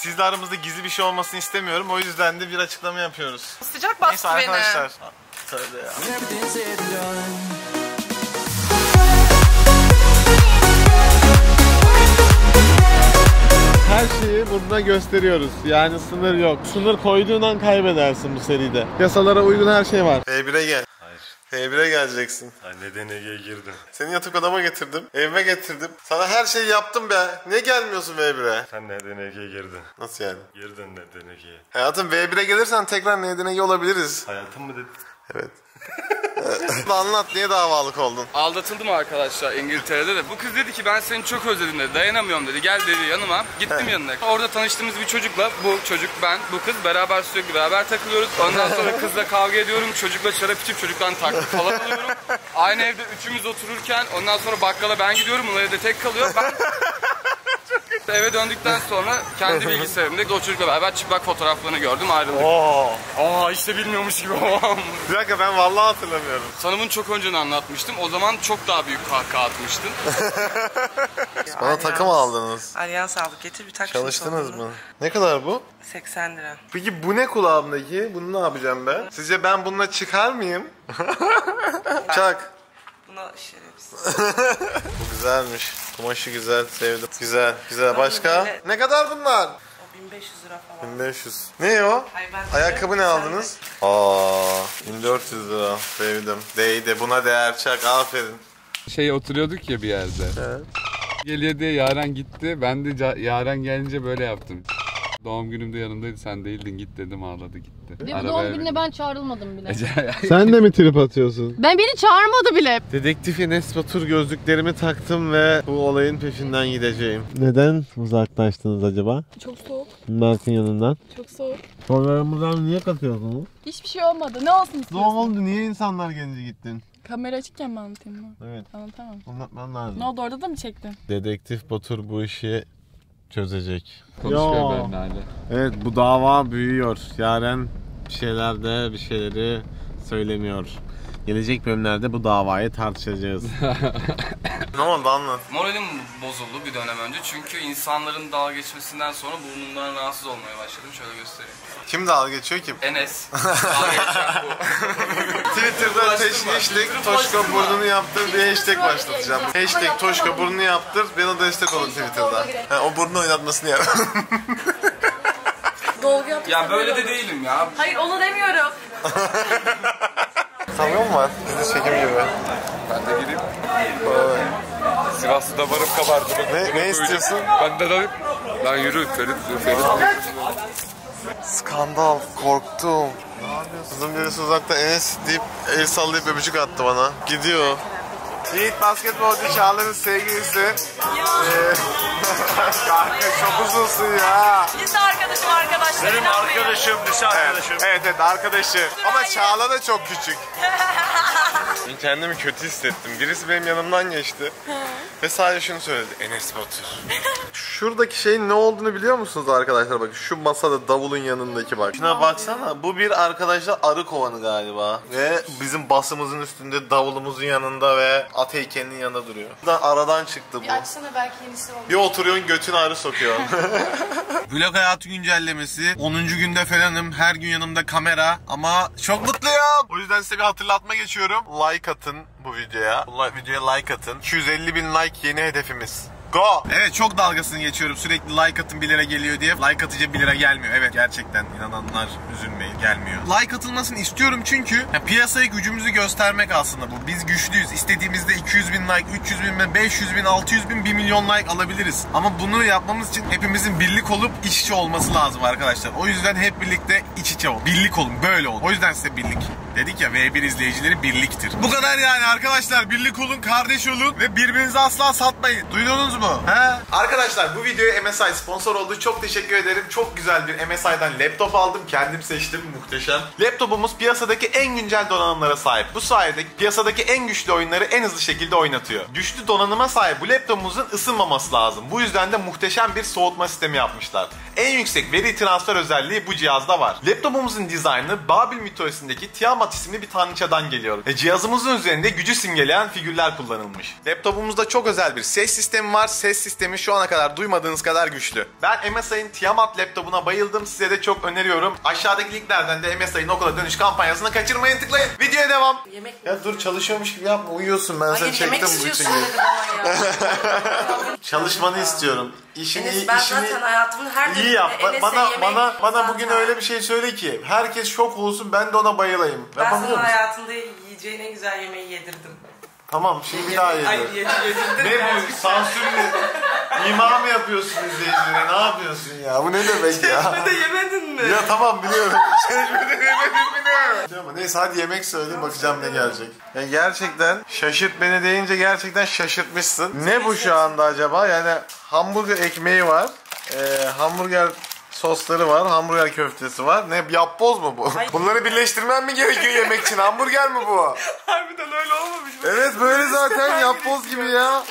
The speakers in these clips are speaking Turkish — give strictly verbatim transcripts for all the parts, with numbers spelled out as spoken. Sizle aramızda gizli bir şey olmasını istemiyorum. O yüzden de bir açıklama yapıyoruz. Sıcak bastı beni. Neyse arkadaşlar. Tövbe ya. Her şeyi burada gösteriyoruz. Yani sınır yok. Sınır koyduğun an kaybedersin bu seride. Yasalara uygun her şey var. F bire gel. F bire geleceksin. Ha, neden Ege'ye girdim? Seni yatık odama getirdim, evime getirdim. Sana her şeyi yaptım be. Niye gelmiyorsun F bire? Sen neden Ege'ye girdin. Nasıl yani? Girdin neden Ege'ye. Hayatım F bire gelirsen tekrar neden Ege olabiliriz. Hayatım mı dedin? Evet. Anlat, niye davalık oldun? Aldatıldım arkadaşlar İngiltere'de de. Bu kız dedi ki ben seni çok özledim dedi. Dayanamıyorum dedi. Gel dedi yanıma. Gittim yanına. Orada tanıştığımız bir çocukla bu çocuk, ben, bu kız beraber sürekli beraber takılıyoruz. Ondan sonra kızla kavga ediyorum. Çocukla şarap içip çocuktan taklit falan alıyorum. Aynı evde üçümüz otururken ondan sonra bakkala ben gidiyorum. Onlar evde tek kalıyor. Ben... Eve döndükten sonra kendi bilgisayarımda o çocukla beraber çıplak fotoğraflarını gördüm, ayrıldık. Oo. Aa işte bilmiyormuş gibi. Bir dakika, ben vallahi hatırlamıyorum. Sanımın çok önceden anlatmıştım. O zaman çok daha büyük kahkaha atmıştın. Bana Allianz, takım aldınız. Allianz aldık. Getir bir takım. Çalıştınız mı? Ne kadar bu? seksen lira. Peki bu ne kulağımdaki? Bunu ne yapacağım ben? Sizce ben bununla çıkar mıyım? Ben... Çak. Buna şerefsiz. Bu güzelmiş. Kumaşı güzel, sevdim. Güzel, güzel. Başka? Ne kadar bunlar? bin beş yüz lira falan. bin beş yüz. Ne o? Ayakkabı ne aldınız? Aa, bin dört yüz lira. Sevdim. Değdi. Buna değer. Çak. Aferin. Şey oturuyorduk ya bir yerde. Evet. Geliyor diye Yaren gitti. Ben de Yaren gelince böyle yaptım. Doğum günümde yanımdaydı, sen değildin, git dedim, ağladı gitti. Değil, doğum gününe ben çağrılmadım bile. Sen de mi trip atıyorsun? Ben, beni çağırmadı bile. Dedektif Enes Batur gözlüklerimi taktım ve bu olayın peşinden gideceğim. Neden uzaklaştınız acaba? Çok soğuk. Mert'in yanından. Çok soğuk. Programımızdan niye katıyorsunuz? Hiçbir şey olmadı, ne olsun istiyorsun? Ne oldu, niye insanlar gelince gittin? Kamera açıkken mi anlatayım mı? Evet. Tamam tamam. Anlatman lazım. Ne oldu, orada da mı çektin? Dedektif Batur bu işi çözecek. Konuşuyor benimle. Evet, bu dava büyüyor. Yaren bir şeylerde bir şeyleri söylemiyor. Gelecek bölümlerde bu davayı tartışacağız. Ne oldu anlat. Moralim bozuldu bir dönem önce. Çünkü insanların dalga geçmesinden sonra burnumdan rahatsız olmaya başladım. Şöyle göstereyim. Kim dalga geçiyor ki? Enes. Dalga geçecek bu. Twitter'da hashtag Toşka burnunu yaptır diye hashtag başlatacağım. Hashtag Toşka burnunu yaptır. Ben o destek olun Twitter'da. Ha, o burnunu oynatmasını yap. Dolgu yaptım. Ya böyle de değilim ya. Hayır, onu demiyorum. Sanıyor mu var? Bizi çekim gibi. Ben de gireyim. Sivaslı damarım kabardı. Ne, ne istiyorsun? Ben de dalayım. Lan yürü, ferit, ferit. Skandal, korktum. Ne yapıyorsun? Kızım birisi uzakta Enes deyip el sallayıp öpücük attı bana. Gidiyor. Yiğit basketbolcu Çağlar'ın sevgilisi. Ee, kanka çok uzunsun ya. Biz de arkadaşım arkadaşlar. Benim arkadaşım, lise arkadaşım. Evet, evet evet arkadaşım. Ama Çağla da çok küçük. Ben kendimi kötü hissettim. Birisi benim yanımdan geçti. Ve sadece şunu söyledi. Enes Batur. Şuradaki şeyin ne olduğunu biliyor musunuz arkadaşlar? Bak şu masada davulun yanındaki bak. Şuna baksana. Bu bir arkadaşlar arı kovanı galiba. Ve bizim basımızın üstünde davulumuzun yanında ve at heykelinin yanında duruyor. Buradan aradan çıktı bu. Bir açsana, belki yenisi olur. Bir oturuyorsun götün ağrı sokuyor. Vlog hayatı güncellemesi. onuncu günde falanım. Her gün yanımda kamera. Ama çok mutluyum. O yüzden size bir hatırlatma geçiyorum. Like atın bu videoya. Bu videoya like atın. iki yüz elli bin like yeni hedefimiz. Go! Evet, çok dalgasını geçiyorum. Sürekli like atın bir lira geliyor diye. Like atınca bir lira gelmiyor. Evet, gerçekten inananlar üzülmeyin, gelmiyor. Like atılmasını istiyorum çünkü ya, piyasaya gücümüzü göstermek aslında bu. Biz güçlüyüz. İstediğimizde iki yüz bin like, üç yüz bin, beş yüz bin, altı yüz bin, bir milyon like alabiliriz. Ama bunu yapmamız için hepimizin birlik olup iç içe olması lazım arkadaşlar. O yüzden hep birlikte iç içe olun. Birlik olun, böyle olun. O yüzden size birlik. Dedik ya, V bir izleyicileri birliktir. Bu kadar yani arkadaşlar. Birlik olun, kardeş olun ve birbirinizi asla satmayın. Duydunuz mu? He? Arkadaşlar bu videoya M S I sponsor oldu. Çok teşekkür ederim. Çok güzel bir M S I'den laptop aldım. Kendim seçtim. Muhteşem. Laptopumuz piyasadaki en güncel donanımlara sahip. Bu sayede piyasadaki en güçlü oyunları en hızlı şekilde oynatıyor. Güçlü donanıma sahip bu laptopumuzun ısınmaması lazım. Bu yüzden de muhteşem bir soğutma sistemi yapmışlar. en yüksek veri transfer özelliği bu cihazda var. Laptopumuzun dizaynı Babil mitolojisindeki Tiamat isimli bir tanrıçadan geliyor. E, cihazımızın üzerinde gücü simgeleyen figürler kullanılmış. Laptopumuzda çok özel bir ses sistemi var. Ses sistemi şu ana kadar duymadığınız kadar güçlü. Ben M S I'nin Tiamat laptopuna bayıldım. Size de çok öneriyorum. Aşağıdaki linklerden de M S I'nin okula dönüş kampanyasını kaçırmayın, tıklayın. Videoya devam. Yemek ya dur, çalışıyormuş gibi yapma, uyuyorsun, ben hayır, seni çektim bu için. Çalışmanı ya istiyorum. İşini, Enes, ben işini zaten hayatımın her iyi yap. Enes'e bana bana bana zaten bugün öyle bir şey söyle ki herkes şok olsun, ben de ona bayılayım. Ben Yapamıyor sana musun? Hayatında yiyeceğin en güzel yemeği yedirdim. Tamam, şimdi bir daha yedir. Ne bu sansürlü imamı yapıyorsun izleyicilere, ne yapıyorsun ya? Bu ne demek ya? Çeşmede yemedin mi? Ya tamam, biliyorum. Çeşmede yemedin mi ne? Neyse hadi yemek söyle, bakacağım ne gelecek. Ya gerçekten şaşırt beni deyince gerçekten şaşırtmışsın. Ne bu şu anda acaba? Yani hamburger ekmeği var, ee, hamburger sosları var, hamburger köftesi var. Ne, yapboz mu bu? Hayır. Bunları birleştirmen mi gerekiyor yemek için? Hamburger mi bu? Harbiden öyle olmamış mı? Evet, böyle zaten yapboz gibi ya.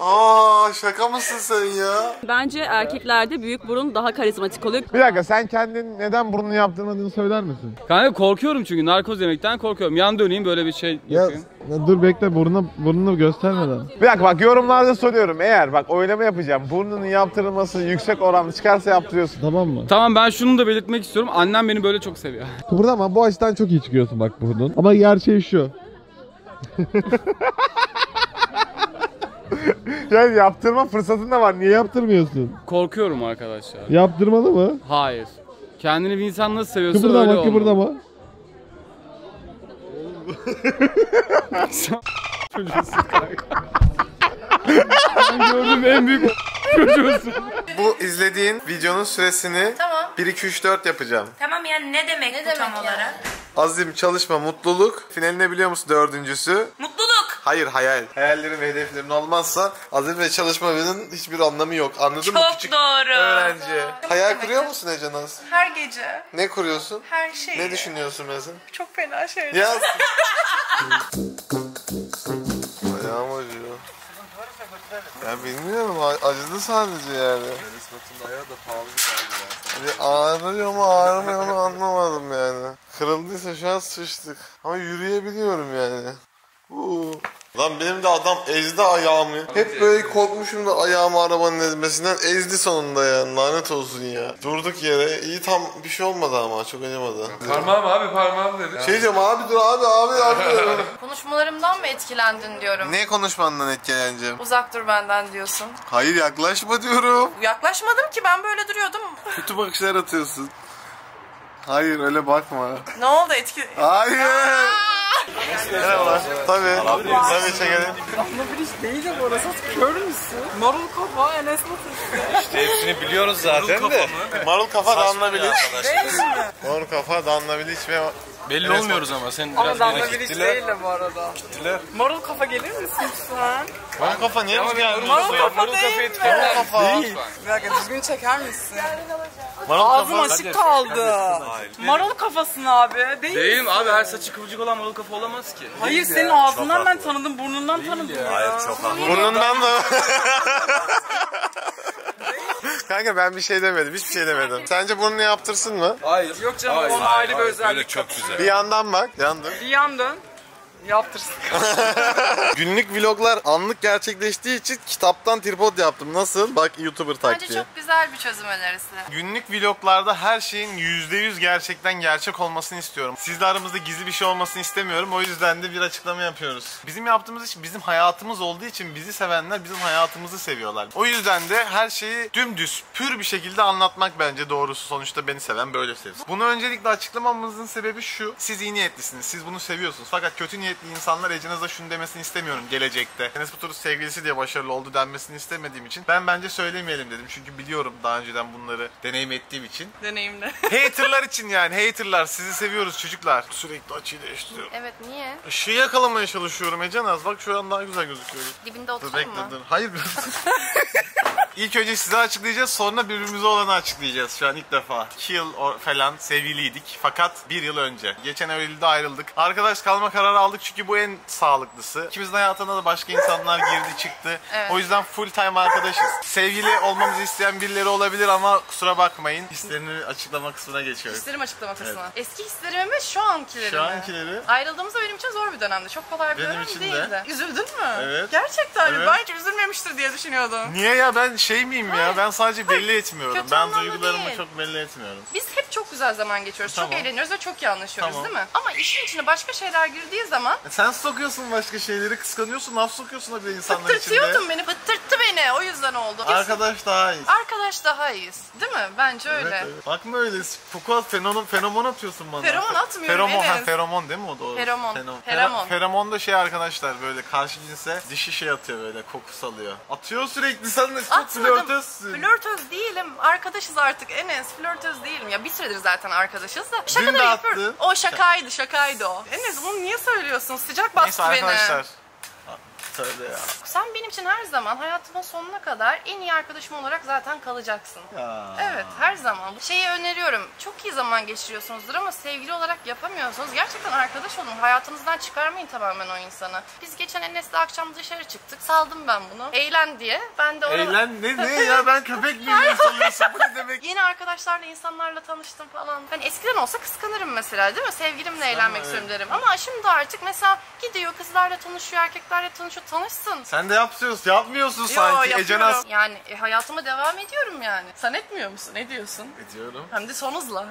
Aa, şaka mısın sen ya? Bence erkeklerde büyük burun daha karizmatik oluyor. Bir dakika, sen kendin neden burnunu yaptırmadığını söyler misin? Kanka korkuyorum çünkü narkoz yemekten korkuyorum. Yan döneyim böyle bir şey yapayım. Ya, ya dur bekle, burnunu, burnunu göstermeden. Bir dakika bak, yorumlarda soruyorum, eğer bak oylama yapacağım. Burnunun yaptırılması yüksek oranlı çıkarsa yaptırıyorsun, tamam mı? Tamam, ben şunu da belirtmek istiyorum. Annem beni böyle çok seviyor. Kıpırdama, bu açıdan çok iyi çıkıyorsun bak burnun. Ama gerçeği şu. Yani yaptırma fırsatın da var, niye yaptırmıyorsun? Korkuyorum arkadaşlar. Yaptırmalı mı? Hayır. Kendini bir insan nasıl seviyorsa öyle olmalı. Kıpırdama, kıpırdama. Çocuğusun kanka. Ben gördüğüm en büyük çocuğusun. Bu izlediğin videonun süresini tamam. bir, iki, üç, dört yapacağım. Tamam, yani ne demek ne bu demek tam ya? Olarak? Azim, çalışma, mutluluk. Finaline biliyor musun dördüncüsü? Mutluluk. Hayır, hayal. Hayallerin ve hedeflerin olmazsa azim ve çalışmanın hiçbir anlamı yok. Anladın Çok mı? Küçük doğru. Öğrenci. Çok hayal demek. Kuruyor musun Ecenaz? Her gece. Ne kuruyorsun? Her şeyi. Ne düşünüyorsun mesela? Çok fena şeyler. Yaz. Ayağım acıyor. Ya bilmiyorum, acıdı sadece yani. Enes Batur'un ayağı da pahalı bir ayağı. Ağrıyor mu ağrımıyor mu anlamadım yani. Kırıldıysa şu an sıçtık. Ama yürüyebiliyorum yani. Uuu. Lan benim de adam ezdi ayağımı. Hep böyle korkmuşum da ayağımı arabanın ezmesinden, ezdi sonunda ya, lanet olsun ya. Durduk yere, iyi tam bir şey olmadı ama çok acımadı. Parmağım abi, parmağım dedi. Şey diyorum, abi dur abi abi abi. Konuşmalarımdan mı etkilendin diyorum. Ne konuşmandan etkileneceğim? Uzak dur benden diyorsun. Hayır, yaklaşma diyorum. Yaklaşmadım ki, ben böyle duruyordum. Kötü bakışlar atıyorsun. Hayır, öyle bakma. Ne oldu etki? Hayır. Merhabalar. Tabii. Tabii çekelim. Aslında bir iş değil de bu arası. Kör müsün? Marul kafa Enes Batur. İşte hepsini biliyoruz zaten de. Marul kafa Danla Bilic. Marul kafa Danla Bilic ve belli olmuyoruz ama sen biraz daha gittiler. Danla Bilic değil de bu arada. Gittiler. Marul kafa gelir misin sen? Marul kafa niye gelmiyor? Marul kafa değil mi? Marul kafa. Bir dakika, düzgün çeker misin? Ağzım açık kaldı. Marul kafasın abi. Değil mi? Abi her saçı kıvırcık olan marul kafa olamaz ki. Hayır, senin ağzından ben tanıdım, burnundan tanıdım ya. Hayır, çok haklı. Burnundan da. Kanka ben bir şey demedim, hiçbir şey demedim. Sence burnunu yaptırsın mı? Hayır. Yok canım, onun ayrı bir özellik. Çok güzel. Bir yandan bak, yandım. Bir yandan. Yaptırsın. Günlük vloglar anlık gerçekleştiği için kitaptan tripod yaptım. Nasıl? Bak, YouTuber taktiği. Bence çok güzel bir çözüm önerisi. Günlük vloglarda her şeyin yüzde yüz gerçekten gerçek olmasını istiyorum. Sizle aramızda gizli bir şey olmasını istemiyorum. O yüzden de bir açıklama yapıyoruz. Bizim yaptığımız iş bizim hayatımız olduğu için bizi sevenler bizim hayatımızı seviyorlar. O yüzden de her şeyi dümdüz, pür bir şekilde anlatmak bence doğrusu. Sonuçta beni seven böyle sevsin. Bunu öncelikle açıklamamızın sebebi şu. Siz iyi niyetlisiniz. Siz bunu seviyorsunuz. Fakat kötü niyetli insanlar Ecenaz'a şunu demesini istemiyorum gelecekte. Enes Batur'un sevgilisi diye başarılı oldu denmesini istemediğim için ben bence söylemeyelim dedim. Çünkü biliyorum daha önceden bunları deneyim ettiğim için. Deneyimle. Haterlar için yani, haterlar, sizi seviyoruz çocuklar. Sürekli açıyı değiştiriyorum. Evet, niye? Işığı yakalamaya çalışıyorum Ecenaz, bak şu an daha güzel gözüküyor. Dibinde oturayım mı? Hayır. İlk önce size açıklayacağız, sonra birbirimize olanı açıklayacağız. Şu an ilk defa. iki yıl falan sevgiliydik fakat bir yıl önce. Geçen Eylül'de ayrıldık. Arkadaş kalma kararı aldık çünkü bu en sağlıklısı. İkimizin hayatına da başka insanlar girdi çıktı. Evet. O yüzden full time arkadaşız. Sevgili olmamızı isteyen birileri olabilir ama kusura bakmayın. Hislerini açıklama kısmına geçiyoruz. Hislerimi açıklama kısmına. Evet. Eski hislerimi mi, şu ankileri şu mi? Ankileri. Ayrıldığımızda benim için zor bir dönemdi. Çok kolay bir benim dönem için değildi. De. Üzüldün mü? Evet. Gerçekten evet. Ben hiç üzülmemiştir diye düşünüyordum. Niye ya, ben şey miyim ya? Ben sadece belli etmiyorum. Ben duygularımı değil. çok belli etmiyorum. Biz hep çok güzel zaman geçiyoruz. Tamam. Çok eğleniyoruz ve çok iyi anlaşıyoruz, tamam. değil mi? Ama işin içine başka şeyler girdiği zaman... E sen sokuyorsun başka şeyleri, kıskanıyorsun, laf sokuyorsun da bir insanların içinde. Fıttırtıyordun beni, fıttırttı beni. O yüzden oldu. Arkadaş daha iyiyiz. Arkadaş daha iyiyiz. Değil mi? Bence öyle. Evet, evet. Bakma öyle. Fuku fenomen, feromon atıyorsun bana. Feromon atmıyorum. Feromon, ha, feromon değil mi o doğru? Feromon. Feromon. Feromon. Feromon da şey arkadaşlar, böyle karşı cinse dişi şey atıyor, böyle koku salıyor. Atıyor sürekli, sen de çok flörtözsün. Flörtöz değilim. Arkadaşız artık Enes. Flörtöz değilim. Ya bir süredir zaten arkadaşız da. Şaka da yapıyorum. O şakaydı, şakaydı o. Enes bunu niye söylüyorsun? Sıcak bastı beni. Neyse arkadaşlar. Ya. Sen benim için her zaman hayatımın sonuna kadar en iyi arkadaşım olarak zaten kalacaksın. Ya. Evet, her zaman. Şeyi öneriyorum, çok iyi zaman geçiriyorsunuzdur ama sevgili olarak yapamıyorsunuz. Gerçekten arkadaş olun, hayatınızdan çıkarmayın tamamen o insanı. Biz geçen Enes'le akşam dışarı çıktık, saldım ben bunu. Eğlen diye. Ben de ona... Eğlen ne ne ya, ben köpek miyim sanıyorsun, bu ne demek? Yeni arkadaşlarla, insanlarla tanıştım falan. Ben eskiden olsa kıskanırım mesela, değil mi? Sevgilimle eğlenmek istiyorum derim. Ama şimdi artık mesela gidiyor, kızlarla tanışıyor, erkeklerle tanışıyor. Tanışsın. Sen de yapıyorsun, yapmıyorsun Yo, sanki Ecenaz. Yani e, hayatıma devam ediyorum yani. Sen etmiyor musun? Ne diyorsun? Ediyorum. Hem de son hızla.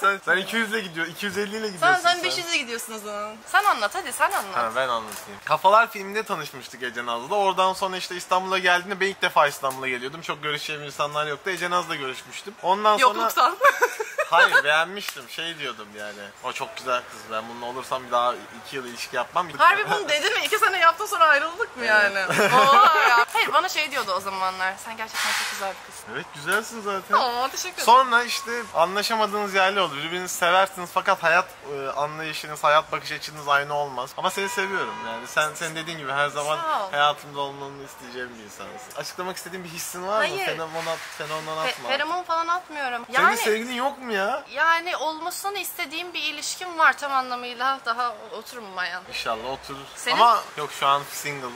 sen sen iki yüzle gidiyorsun, iki yüz elli ile gidiyorsun. Sen sen beş yüzle gidiyorsunuz. Sen anlat hadi, sen anlat. Ha, ben anlatayım. Kafalar filminde tanışmıştık Ecenaz'la. Oradan sonra işte İstanbul'a geldiğinde ben ilk defa İstanbul'a geliyordum. Çok görüşeceğim insanlar yoktu. Ecenaz'la görüşmüştüm. Ondan sonra... Yokluktan. Hayır, beğenmiştim. Şey diyordum yani. O çok güzel kız. Ben bununla olursam bir daha iki yıl ilişki yapmam. Harbi bunu dedin mi? İki sene yaptın sonra ayrıldık mı yani? Oha ya. Hayır, bana şey diyordu o zamanlar. Sen gerçekten çok güzel bir kızsın. Evet, güzelsin zaten. Oo, teşekkür ederim. Sonra işte anlaşamadığınız yerli oldu. Birbirinizi seversiniz fakat hayat e, anlayışınız, hayat bakış açınız aynı olmaz. Ama seni seviyorum yani. Sen sen dediğin gibi her zaman hayatımda olmanı isteyeceğim bir insansın. Açıklamak istediğin bir hissin var Hayır. mı? Feromon at, feromon atma. Feromon falan atmıyorum. Senin yani... sevgilin yok mu ya? Yani olmasını istediğim bir ilişkim var, tam anlamıyla daha oturmayan. İnşallah oturur. Senin? Ama yok, şu an single.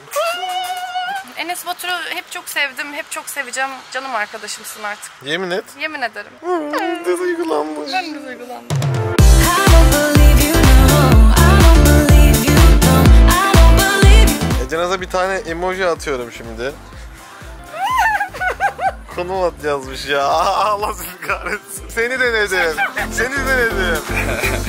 Enes Batur'u hep çok sevdim, hep çok seveceğim. Canım arkadaşımsın artık. Yemin et. Yemin ederim. Duygulanmış. Ben de duygulandım. Ecenaz'a bir tane emoji atıyorum şimdi. Konum at yazmış ya. Allah sizi kahretsin. Seni denedim. Seni denedim.